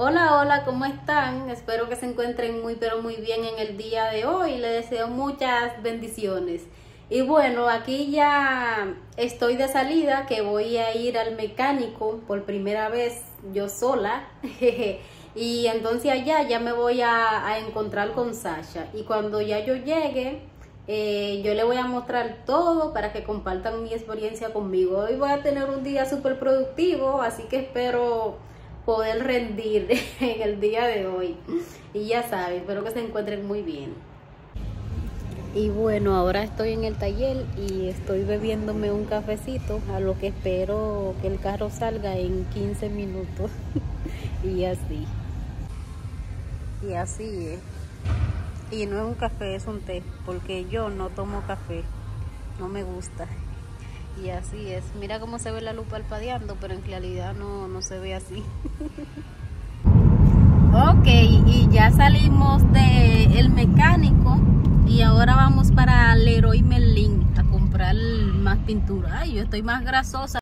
Hola, hola, ¿cómo están? Espero que se encuentren muy pero muy bien en el día de hoy. Les deseo muchas bendiciones. Y bueno, aquí ya estoy de salida, que voy a ir al mecánico por primera vez yo sola. Y entonces allá ya me voy a encontrar con Sasha. Y cuando ya yo llegue, yo le voy a mostrar todo para que compartan mi experiencia conmigo. Hoy voy a tener un día súper productivo, así que espero poder rendir en el día de hoy. Y ya saben, espero que se encuentren muy bien. Y bueno, ahora estoy en el taller y estoy bebiéndome un cafecito, a lo que espero que el carro salga en 15 minutos. Y así. Y así es. Y no es un café, es un té, porque yo no tomo café, no me gusta. Y así es. Mira cómo se ve la luz parpadeando, pero en realidad no se ve así. Ok, y ya salimos del mecánico y ahora vamos para Leroy Merlin a comprar más pintura. Ay, yo estoy más grasosa.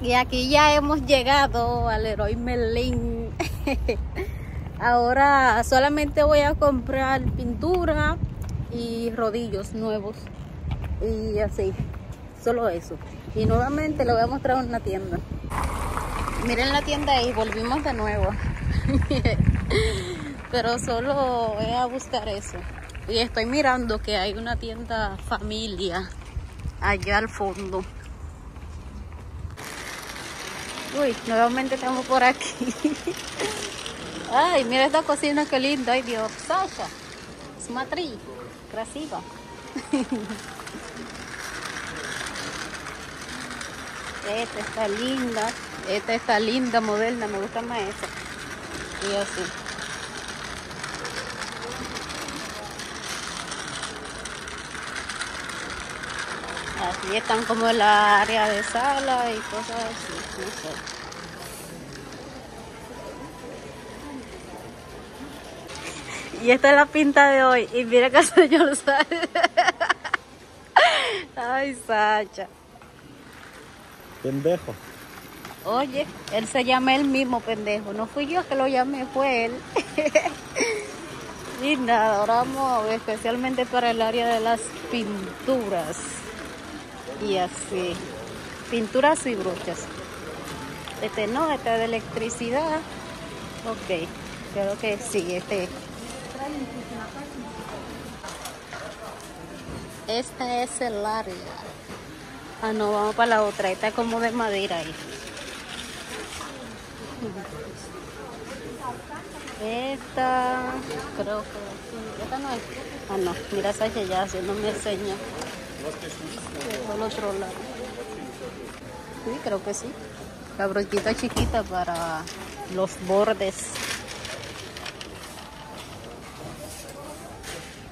Y aquí ya hemos llegado al Leroy Merlin. Ahora solamente voy a comprar pintura y rodillos nuevos. Y así, solo eso. Y nuevamente le voy a mostrar una tienda. Miren la tienda ahí, volvimos de nuevo. Pero solo voy a buscar eso. Y estoy mirando que hay una tienda familia allá al fondo. Uy, nuevamente estamos por aquí. Ay, mira esta cocina, qué linda. Ay, Dios, Sasha. Es matriz, crasiva. Esta está linda. Esta está linda, moderna. Me gusta más esta. Y así. Aquí están como la área de sala y cosas así, no sé. Y esta es la pinta de hoy. Y mira que señor Sasha. Ay, Sasha. Pendejo. Oye, él se llama el mismo pendejo. No fui yo que lo llamé, fue él. Y nada, ahora vamos especialmente para el área de las pinturas. Y así, pinturas y brochas. Este no, este de electricidad. Ok, creo que sí, este. Esta es el área. Ah, no, vamos para la otra. Esta es como de madera ahí. Esta, creo que esta no es. Ah, no, mira Sasha ya haciéndome señas. Por otro lado. Sí, creo que sí. La brochita chiquita para los bordes.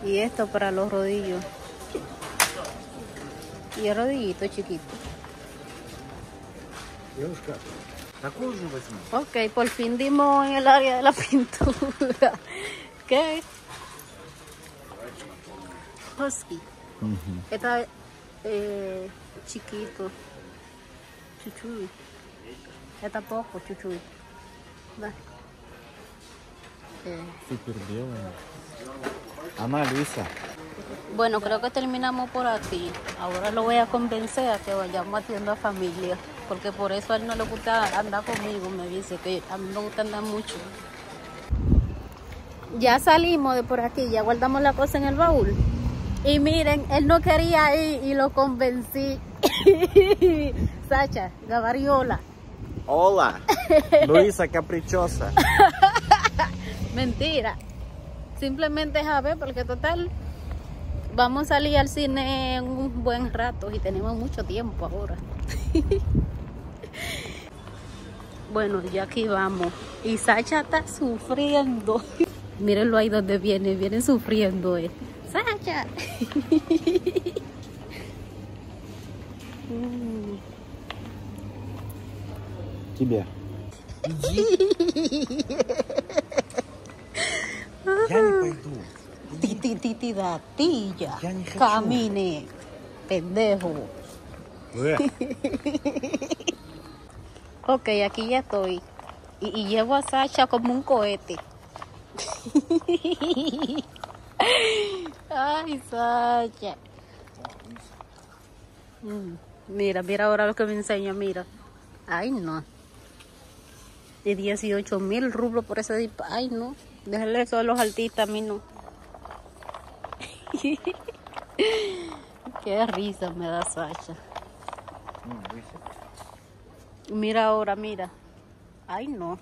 Y esto para los rodillos. Y el rodillito chiquito. Ok, por fin dimos en el área de la pintura. ¿Qué? Husky. Está chiquito, chuchuy. Está poco, chuchuy. Super bien. Ama Luisa. Bueno, creo que terminamos por aquí. Ahora lo voy a convencer a que vayamos a tienda familia. Porque por eso a él no le gusta andar conmigo. Me dice que a mí me gusta andar mucho. Ya salimos de por aquí, ya guardamos la cosa en el baúl. Y miren, él no quería ir y lo convencí. Sasha, gabariola. Hola, Luisa caprichosa. Mentira. Simplemente es a ver, porque total, vamos a salir al cine en un buen rato y tenemos mucho tiempo ahora. Bueno, ya aquí vamos. Y Sasha está sufriendo. Mírenlo ahí donde viene sufriendo él. Sasha. tibia. Titidatilla, camine, pendejo. Ok, aquí ya estoy. Y llevo a Sasha como un cohete. Ay, Sasha. Mira, mira ahora lo que me enseña, mira. Ay, no. Y 18,000 rublos por ese... Ay, no. Déjale eso a los artistas, a mí no. Qué risa me da Sasha. Mira ahora, mira. Ay, no.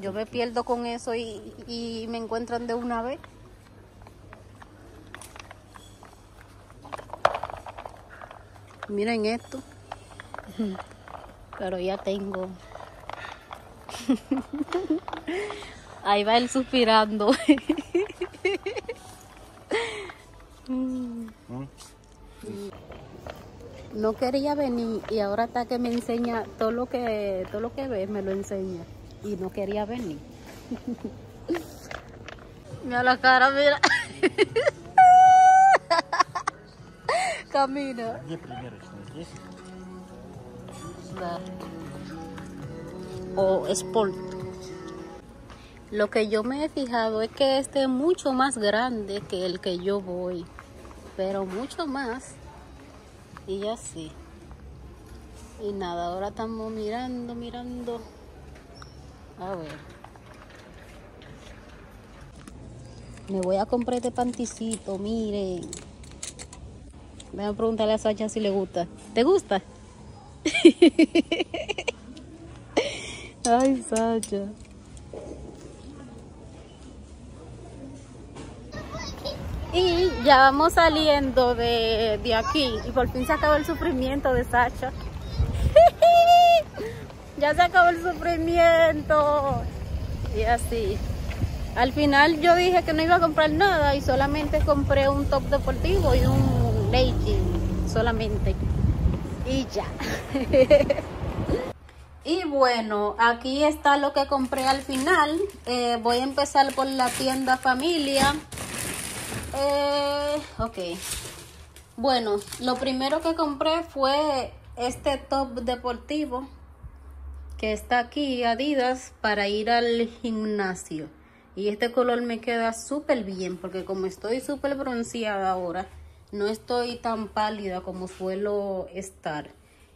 Yo me pierdo con eso y me encuentran de una vez. Miren esto. Pero ya tengo. Ahí va él suspirando. No quería venir y ahora está que me enseña todo lo que ve, me lo enseña. Y no quería venir. Mira la cara, mira. Camina. O Sport. Lo que yo me he fijado es que este es mucho más grande que el que yo voy. Pero mucho más. Y así. Y nada, ahora estamos mirando. A ver. Me voy a comprar este panticito, miren. Voy a preguntarle a Sasha si le gusta. ¿Te gusta? Ay, Sasha. Y ya vamos saliendo de aquí. Y por fin se acabó el sufrimiento de Sasha. Ya se acabó el sufrimiento. Y así. Al final yo dije que no iba a comprar nada. Y solamente compré un top deportivo y un legging. Solamente. Y ya. Y bueno, aquí está lo que compré al final. Voy a empezar por la tienda familia. Ok. Bueno, lo primero que compré fue este top deportivo que está aquí, Adidas, para ir al gimnasio. Y este color me queda súper bien porque como estoy súper bronceada ahora, no estoy tan pálida como suelo estar.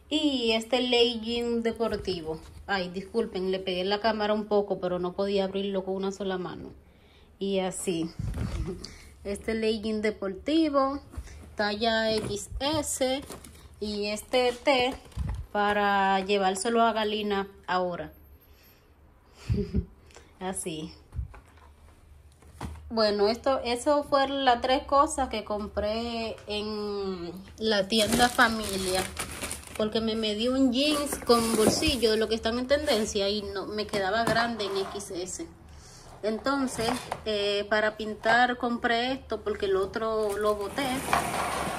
Y este legging deportivo. Ay, disculpen, le pegué la cámara un poco, pero no podía abrirlo con una sola mano. Y así. Este legging deportivo, talla XS, y este T para llevárselo a Galina ahora. Así. Bueno, eso fueron las tres cosas que compré en la tienda familia. Porque me medí un jeans con bolsillo, lo que están en tendencia, y no me quedaba grande en XS. Entonces, para pintar compré esto porque el otro lo boté.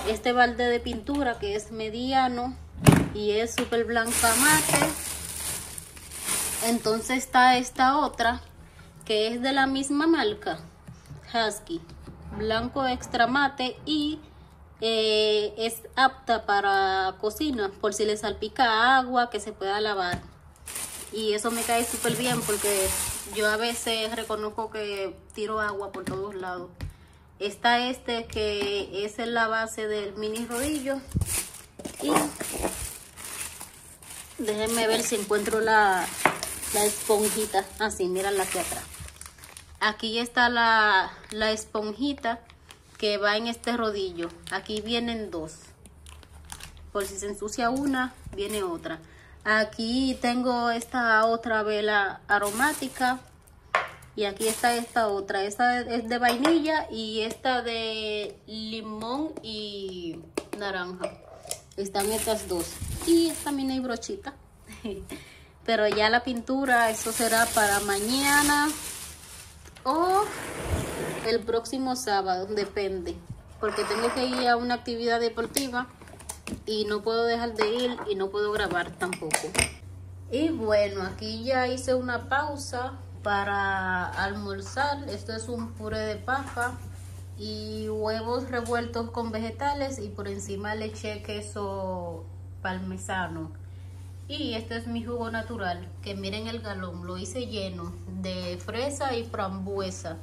Este balde de pintura que es mediano y es súper blanca mate. Entonces está esta otra que es de la misma marca, Husky. Blanco extra mate y es apta para cocina por si le salpica agua que se pueda lavar. Y eso me cae súper bien porque yo a veces reconozco que tiro agua por todos lados. Está este que es en la base del mini rodillo. Y déjenme ver si encuentro la esponjita. Así, mírala aquí atrás. Aquí está la esponjita que va en este rodillo. Aquí vienen dos. Por si se ensucia una, viene otra. Aquí tengo esta otra vela aromática y aquí está esta otra. Esta es de vainilla y esta de limón y naranja. Están estas dos. Y esta también hay brochita. Pero ya la pintura, eso será para mañana o el próximo sábado, depende. Porque tengo que ir a una actividad deportiva. Y no puedo dejar de ir y no puedo grabar tampoco. Y bueno, aquí ya hice una pausa para almorzar. Esto es un puré de papa y huevos revueltos con vegetales, y por encima le eché queso parmesano. Y este es mi jugo natural, que miren el galón, lo hice lleno de fresa y frambuesa.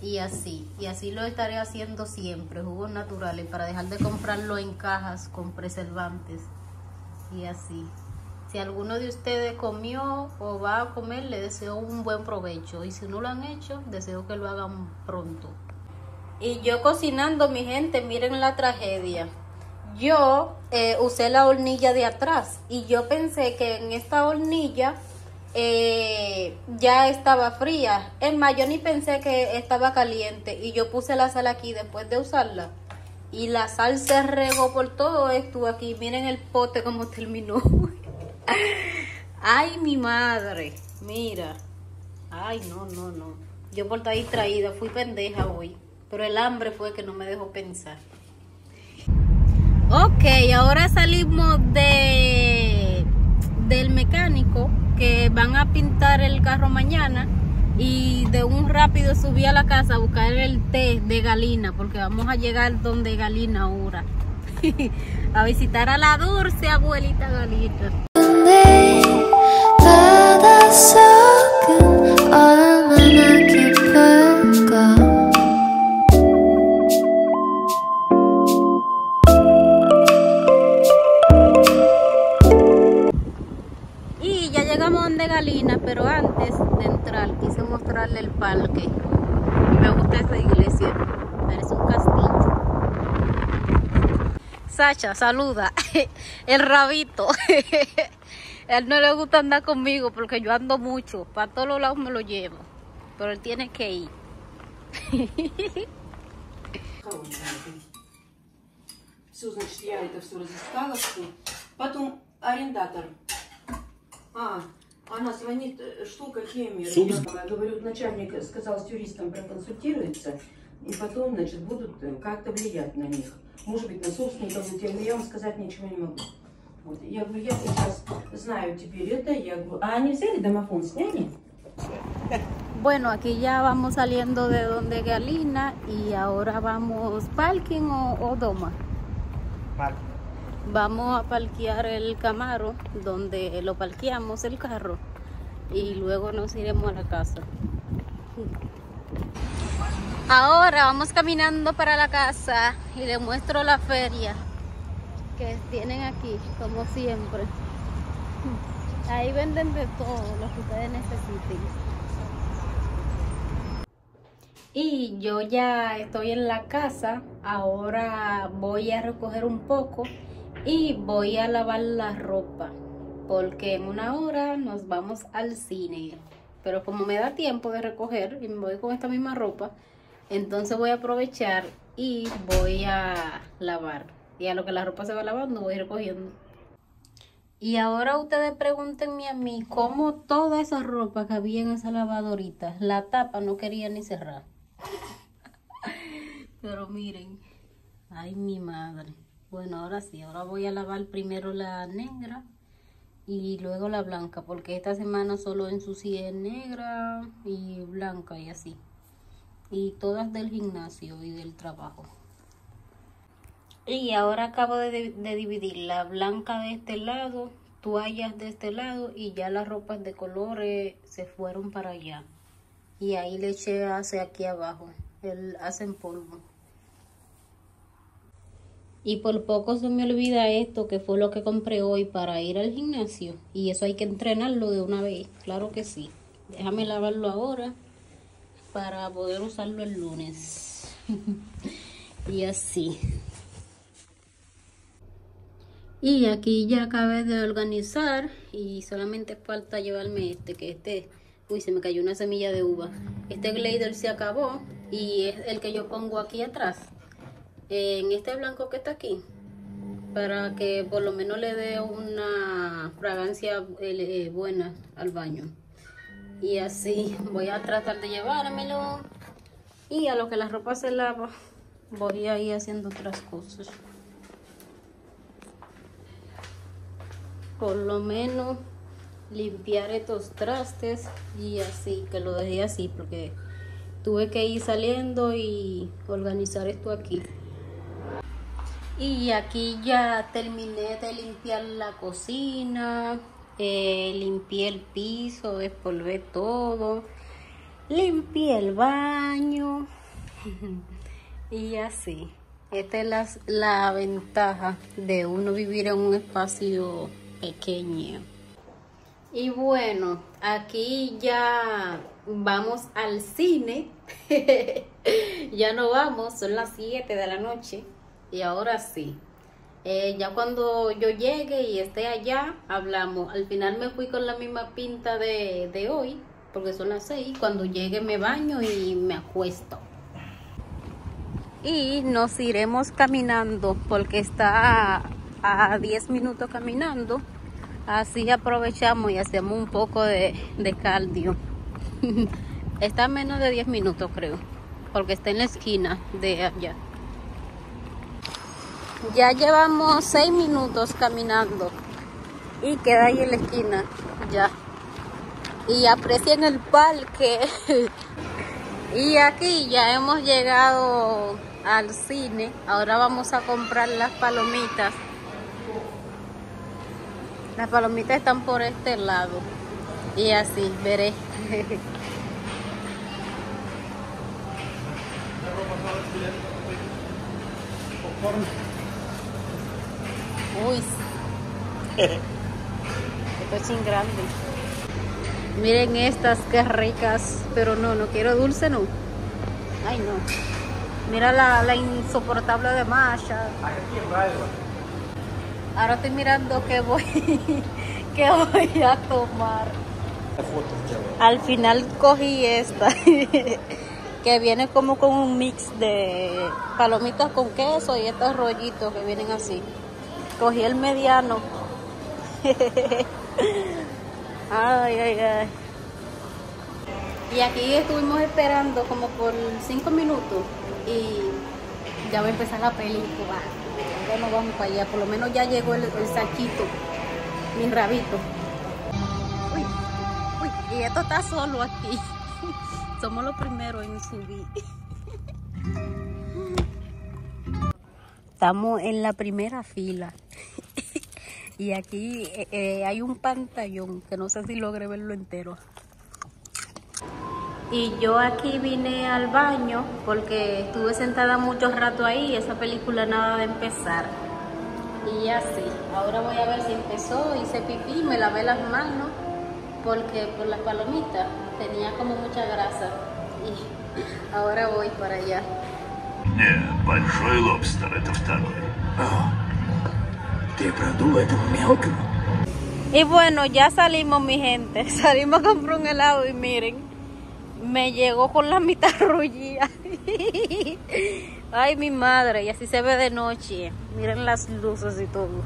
Y así lo estaré haciendo siempre, jugos naturales, para dejar de comprarlo en cajas con preservantes. Y así, si alguno de ustedes comió o va a comer, le deseo un buen provecho. Y si no lo han hecho, deseo que lo hagan pronto. Y yo cocinando, mi gente, miren la tragedia. Yo usé la hornilla de atrás, y yo pensé que en esta hornilla ya estaba fría. Es más, yo ni pensé que estaba caliente, y yo puse la sal aquí después de usarla, y la sal se regó por todo esto aquí. Miren el pote como terminó. Ay, mi madre, mira. Ay, no. Yo por estar distraída, fui pendeja hoy, pero el hambre fue que no me dejó pensar. Ok, ahora salimos del mecánico, que van a pintar el carro mañana, y de un rápido subí a la casa a buscar el té de Galina, porque vamos a llegar donde Galina ahora a visitar a la dulce abuelita Galina. Galina, pero antes de entrar quise mostrarle el parque. Me gusta esta iglesia, parece un castillo. Sacha, saluda el rabito. Él no le gusta andar conmigo porque yo ando mucho, para todos los lados me lo llevo, pero él tiene que ir. Она звонит, что, какие меры. Я говорю, начальник сказал с юристом проконсультируется, и потом, значит, будут как-то влиять на них. Может быть, на собственников, но я вам сказать ничего не могу. Вот. Я говорю, я сейчас знаю теперь это, я говорю, а они взяли домофон, сняли? Bueno, aquí ya vamos saliendo de donde Galina, y ahora vamos parking o дома. Parking. Vamos a parquear el Camaro donde lo parqueamos el carro, y luego nos iremos a la casa. Ahora vamos caminando para la casa y les muestro la feria que tienen aquí, como siempre. Ahí venden de todo lo que ustedes necesiten. Y yo ya estoy en la casa, ahora voy a recoger un poco y voy a lavar la ropa, porque en una hora nos vamos al cine. Pero como me da tiempo de recoger y me voy con esta misma ropa, entonces voy a aprovechar y voy a lavar. Y a lo que la ropa se va lavando, voy recogiendo. Y ahora ustedes pregúntenme a mí cómo toda esa ropa que había en esa lavadorita, la tapa no quería ni cerrar. Pero miren, ay, mi madre. Bueno, ahora sí, ahora voy a lavar primero la negra y luego la blanca, porque esta semana solo ensucié negra y blanca y así. Y todas del gimnasio y del trabajo. Y ahora acabo de dividir la blanca de este lado, toallas de este lado, y ya las ropas de colores se fueron para allá. Y ahí le eché hacia aquí abajo, el hace en polvo. Y por poco se me olvida esto, que fue lo que compré hoy para ir al gimnasio. Y eso hay que entrenarlo de una vez, claro que sí. Déjame lavarlo ahora para poder usarlo el lunes. Y así. Y aquí ya acabé de organizar, y solamente falta llevarme este, que este... Uy, se me cayó una semilla de uva. Este Glade se acabó, y es el que yo pongo aquí atrás, en este blanco que está aquí, para que por lo menos le dé una fragancia buena al baño. Y así voy a tratar de llevármelo, y a lo que la ropa se lava voy a ir haciendo otras cosas. Por lo menos limpiar estos trastes y así, que lo dejé así porque tuve que ir saliendo y organizar esto aquí. Y aquí ya terminé de limpiar la cocina, limpié el piso, despolvé todo, limpié el baño y así. Esta es la ventaja de uno vivir en un espacio pequeño. Y bueno, aquí ya vamos al cine. Ya no vamos, son las 7 de la noche. Y ahora sí, ya cuando yo llegue y esté allá, hablamos. Al final me fui con la misma pinta de hoy, porque son las 6. Cuando llegue me baño y me acuesto. Y nos iremos caminando, porque está a 10 minutos caminando. Así aprovechamos y hacemos un poco de cardio. Está a menos de 10 minutos creo, porque está en la esquina de allá. Ya llevamos 6 minutos caminando y queda ahí en la esquina ya. Y aprecien el parque. Y aquí ya hemos llegado al cine. Ahora vamos a comprar las palomitas. Las palomitas están por este lado. Y así, veré. Uy, esto es bien grande. Miren estas, qué ricas. Pero no, no quiero dulce, no. Ay, no. Mira la insoportable de Masha. Ahora estoy mirando qué voy a tomar. Al final cogí esta. Que viene como con un mix de palomitas con queso y estos rollitos que vienen así. Cogí el mediano. Ay, ay, ay. Y aquí estuvimos esperando como por 5 minutos y ya va a empezar la película. Ya nos vamos para allá, por lo menos ya llegó el saquito, mi rabito. Uy, uy, y esto está solo aquí. Somos los primeros en subir. Estamos en la primera fila. Y aquí hay un pantallón que no sé si logré verlo entero. Y yo aquí vine al baño porque estuve sentada mucho rato ahí y esa película nada de empezar. Y así, ahora voy a ver si empezó. Hice pipí, me lavé las manos porque por las palomitas tenía como mucha grasa y ahora voy para allá. Большой лобстер, это второй. Te produjo esto mejor. Y bueno, ya salimos mi gente, salimos a comprar un helado y miren, me llegó con la mitad rullida. Ay mi madre, y así se ve de noche, miren las luces y todo.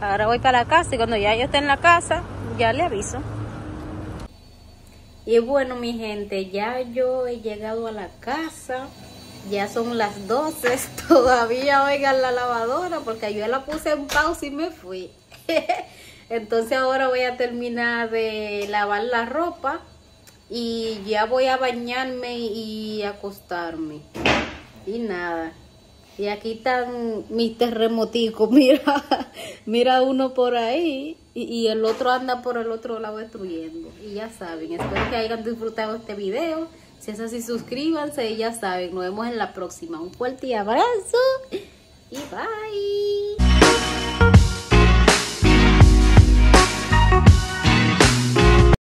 Ahora voy para la casa y cuando ya yo esté en la casa, ya le aviso. Y bueno mi gente, ya yo he llegado a la casa, ya son las 12, todavía oigan la lavadora porque yo la puse en pausa y me fui. Entonces ahora voy a terminar de lavar la ropa y ya voy a bañarme y acostarme. Y nada, y aquí están mis terremoticos, mira, mira uno por ahí. Y el otro anda por el otro lado destruyendo. Y ya saben, espero que hayan disfrutado este video. Si es así, suscríbanse y ya saben, nos vemos en la próxima. Un fuerte abrazo y bye.